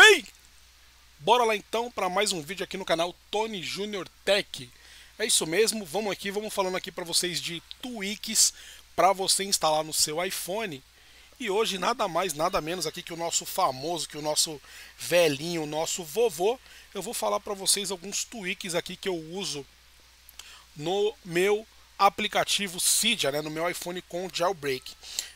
Ok? Bora lá então para mais um vídeo aqui no canal Tony Junior Tech. É isso mesmo, vamos falando aqui para vocês de tweaks para você instalar no seu iPhone. E hoje nada mais, nada menos aqui que o nosso famoso, que o nosso velhinho, o nosso vovô. Eu vou falar para vocês alguns tweaks aqui que eu uso no meu aplicativo Cydia, né, no meu iPhone com Jailbreak.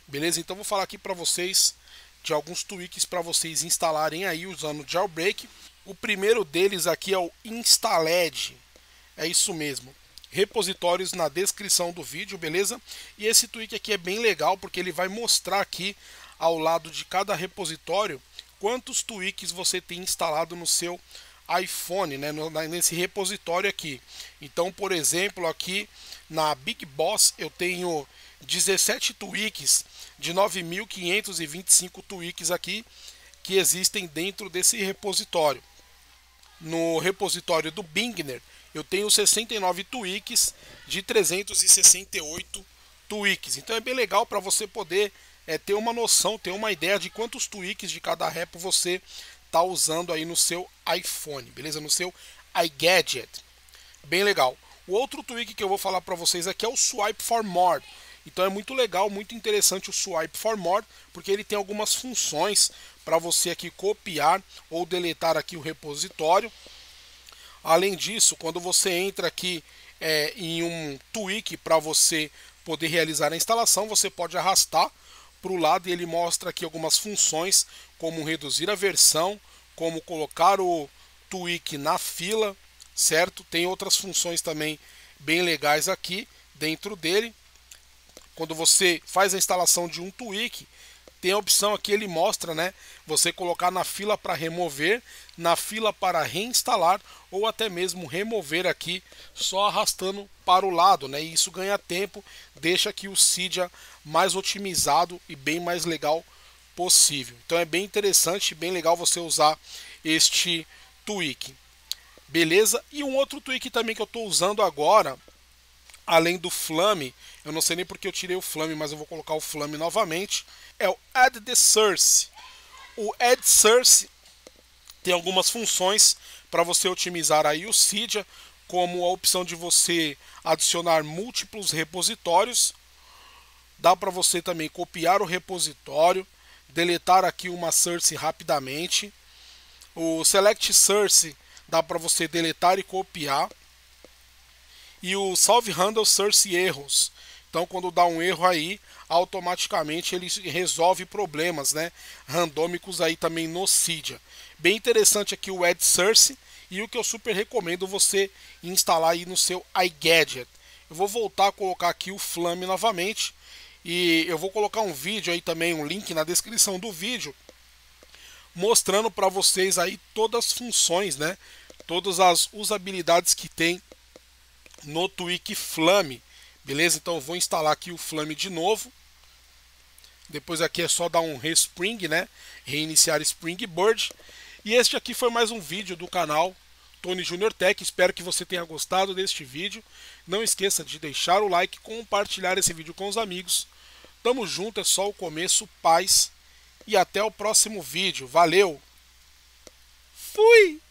Beleza? Então vou falar aqui para vocês de alguns tweaks para vocês instalarem aí usando o Jailbreak. O primeiro deles aqui é o InstaLED. É isso mesmo. Repositórios na descrição do vídeo, beleza? E esse tweak aqui é bem legal porque ele vai mostrar aqui ao lado de cada repositório quantos tweaks você tem instalado no seu iPhone, né, nesse repositório aqui. Então, por exemplo, aqui na Big Boss eu tenho 17 tweaks de 9.525 tweaks aqui que existem dentro desse repositório. No repositório do Bingner eu tenho 69 tweaks de 368 tweaks. Então é bem legal para você poder ter uma noção, ter uma ideia de quantos tweaks de cada repo você tá usando aí no seu iPhone, beleza? No seu iGadget. Bem legal. O outro tweak que eu vou falar para vocês aqui é o Swipe for More. Então é muito legal, muito interessante o Swipe for More, porque ele tem algumas funções para você aqui copiar ou deletar aqui o repositório. Além disso, quando você entra aqui em um tweak para você poder realizar a instalação, você pode arrastar para o lado e ele mostra aqui algumas funções, como reduzir a versão, como colocar o tweak na fila, certo? Tem outras funções também bem legais aqui dentro dele. Quando você faz a instalação de um tweak, tem a opção aqui, ele mostra, né? Você colocar na fila para remover, na fila para reinstalar ou até mesmo remover aqui só arrastando para o lado, né? E isso ganha tempo, deixa aqui o Cydia mais otimizado e bem mais legal possível. Então é bem interessante, bem legal você usar este tweak. Beleza? E um outro tweak também que eu estou usando agora, além do Flame, eu não sei nem porque eu tirei o Flame, mas eu vou colocar o Flame novamente, é o AddSource. O AddSource tem algumas funções para você otimizar aí o Cydia, como a opção de você adicionar múltiplos repositórios, dá para você também copiar o repositório, deletar aqui uma source rapidamente, o Select Source dá para você deletar e copiar, e o Solve Handle Source Erros. Então, quando dá um erro aí, automaticamente ele resolve problemas, né, randômicos aí também no Cydia. Bem interessante aqui o AddSource e o que eu super recomendo você instalar aí no seu iGadget. Eu vou voltar a colocar aqui o Flame novamente e eu vou colocar um vídeo aí também, um link na descrição do vídeo, mostrando para vocês aí todas as funções, né, todas as usabilidades que tem no tweak Flame, beleza? Então eu vou instalar aqui o Flame de novo. Depois aqui é só dar um respring, né? Reiniciar Springboard. E este aqui foi mais um vídeo do canal Tony Junior Tech. Espero que você tenha gostado deste vídeo. Não esqueça de deixar o like, compartilhar esse vídeo com os amigos. Tamo junto, é só o começo, paz. E até o próximo vídeo. Valeu! Fui!